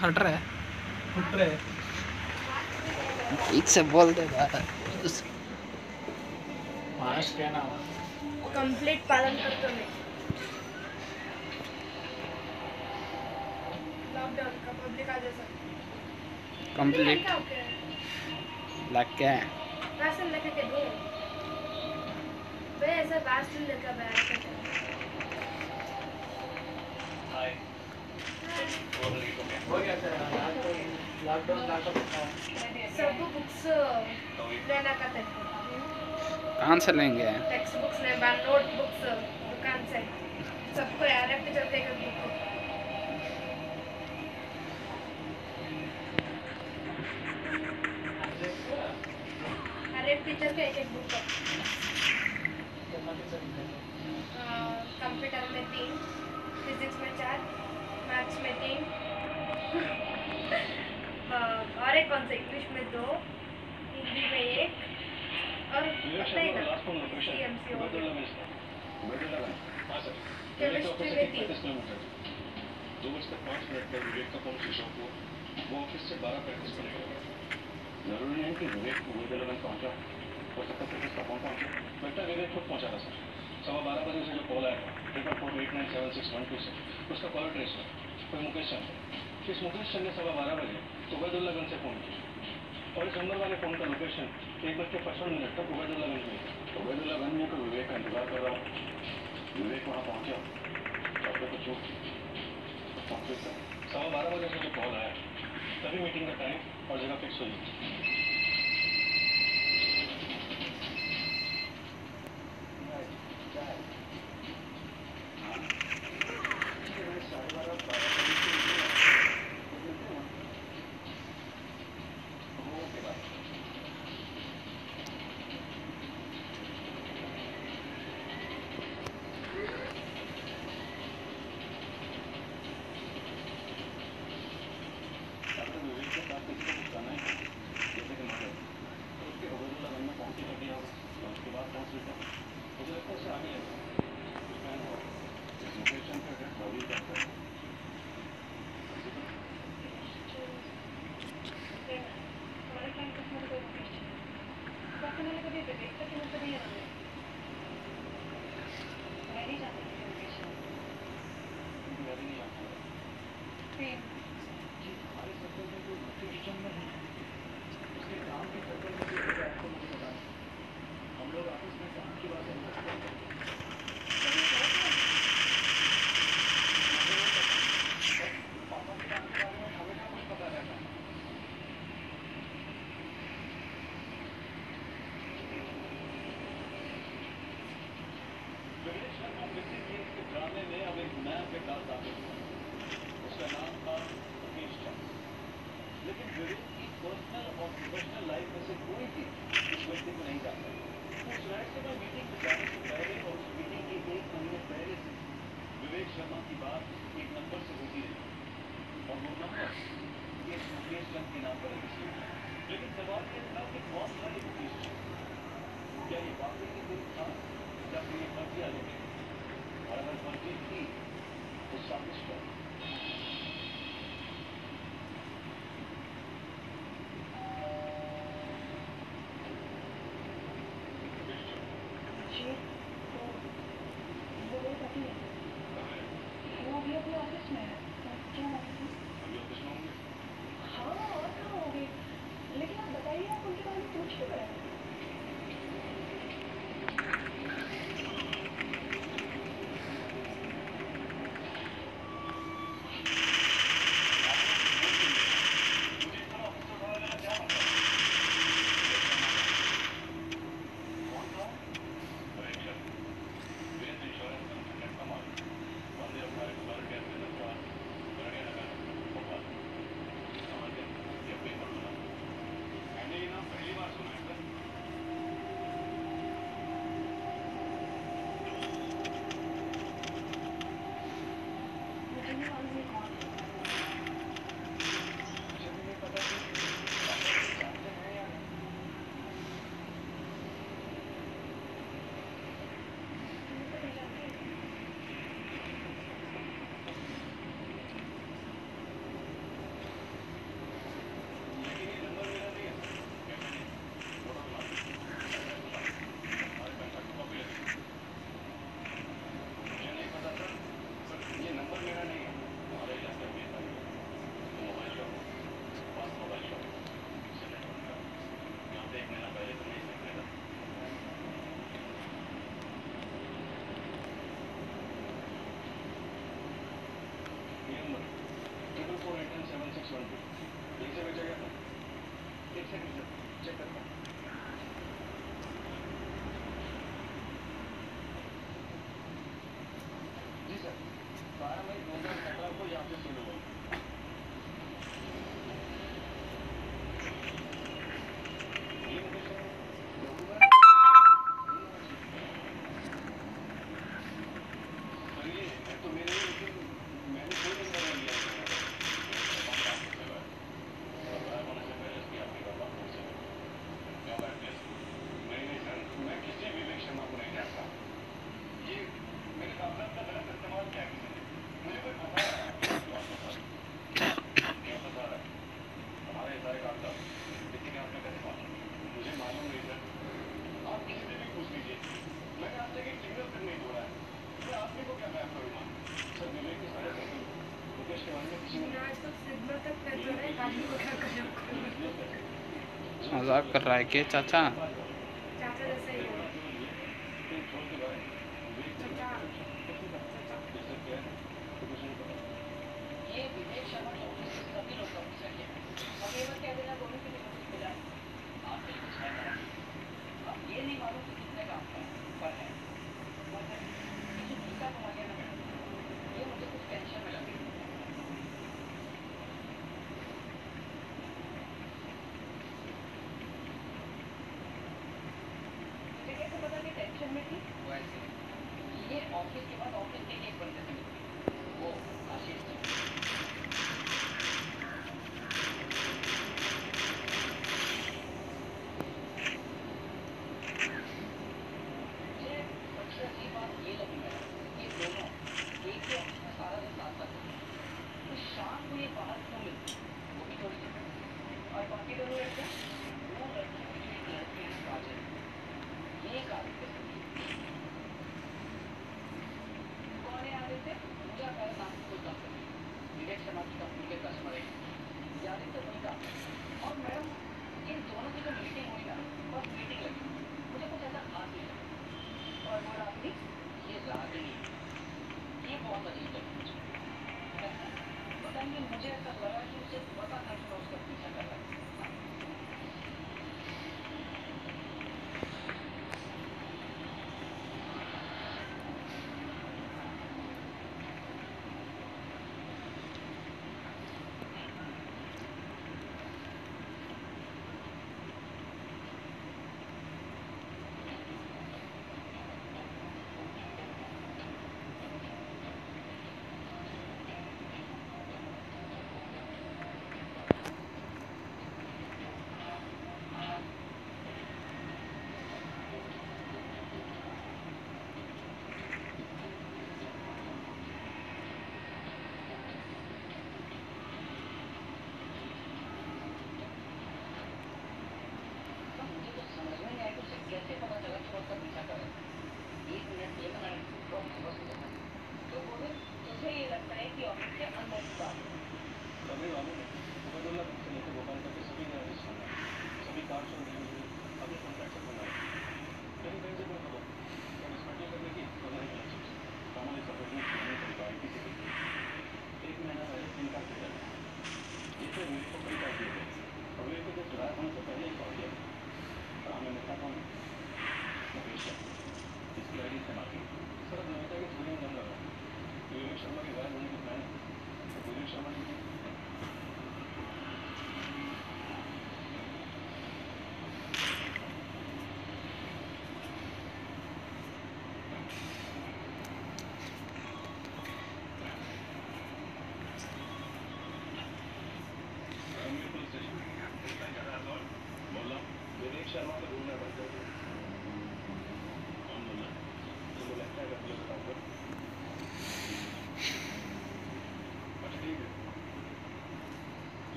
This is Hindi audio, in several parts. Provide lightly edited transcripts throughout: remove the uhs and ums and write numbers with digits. फट रहा है एक से बोल दे पास क्या ना कंप्लीट पालन करते हैं लॉकडाउन का पब्लिक आ जैसा कंप्लीट लग क्या है राशन लेके दो वे ऐसा राशन लेके बैठ हाय कहाँ से लेंगे टेक्स्ट बुक्स ने नोट बुक्स दुकान से सबको यार चलते टीचर का एक एक बुक कंप्यूटर में 3 फिजिक्स में 4 मैथ्स में 3 और एक कौन सा इंग्लिश में 2 हिंदी में 1 और पता ही ना सीएमसी हो केमिस्ट्री में 3 2 से 5 मिनट का विवेक का कॉन्वर्सेशन को वो ऑफिस से 12 प्रैक्टिस में जरूरी है कि विवेक को वेदला में पहुंचा और 70% तक पहुंचा बेटा विवेक को पहुंचा था सर 12:15 बजे से जो कॉल आया 4897612 उसका कॉल ट्रेस पर मुकेश चंद ने 12:15 बजे सुबह 12 बजे तो वैदुल्लागंज से फोन किया और इस नंबर वाले फोन का लोकेशन 1:55 तक उबैदुल्लागंज में तो विवेक का इंतजार कर रहा हूँ। विवेक वहाँ पहुँचा डॉक्टर को चूक पहुँचे था 12:15 बजे से जो कॉल आया तभी मीटिंग का टाइम और जगह फिक्स हुई। मजाक कर रहा है के चाचा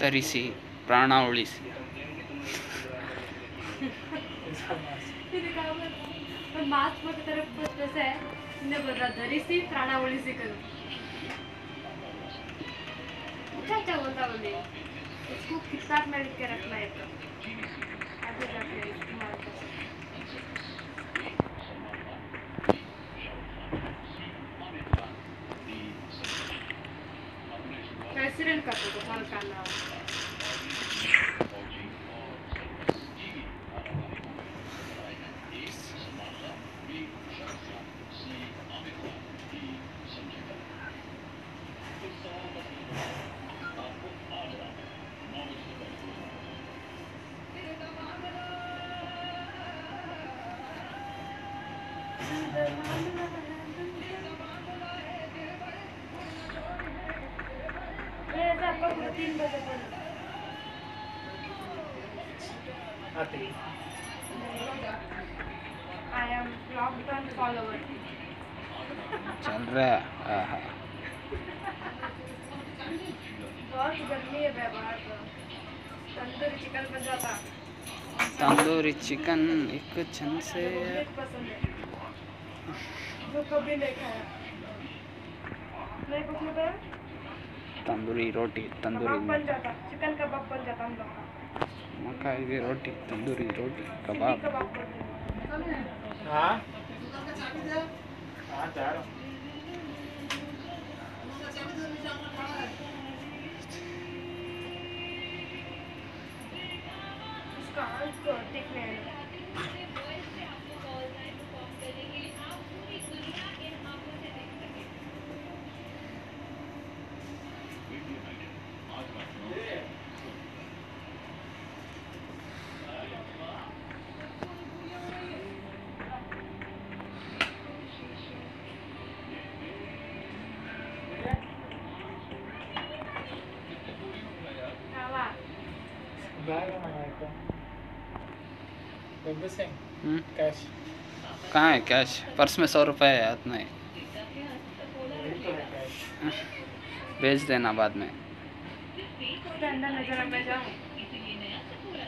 तरीसी प्राणावली से मास्क की तरफ बस है ने बदला तरीसी प्राणावली से करो चाचा बोलता बोले इसको किताब में लिख के रखना है तो आगे जाके इस्तेमाल कर रेसिडेंट का तो कौन करना है चल रहा है बहुत गंदे व्यवहार का। तंदूरी चिकन बन जाता, तंदूरी चिकन एक छन से पसंद है जो कभी नहीं खाया। नहीं पसंद है तंदूरी रोटी, तंदूरी बन जाता, चिकन कबाब बन जाता हम लोग का। मकाई की रोटी, तंदूरी रोटी, कबाब। हाँ कहाँ है कैश? पर्स में 100 रुपये है, हाथ में भेज देना बाद में।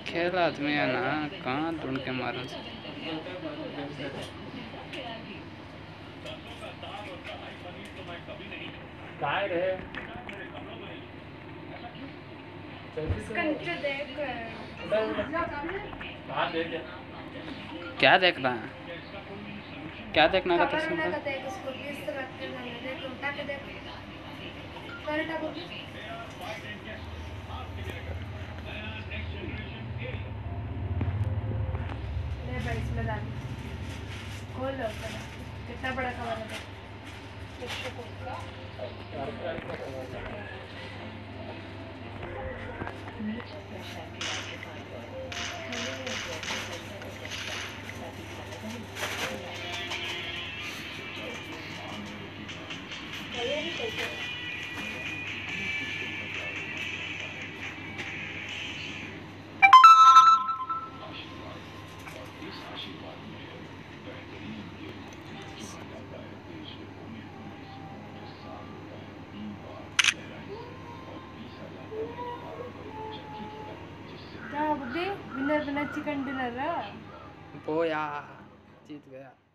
खेल आदमी है ना, कहाँ ढूंढ के मारो। क्या देख रहा है? क्या देखना का कितना बड़ा खबर है। चिकन डिनर पोया जीत गया।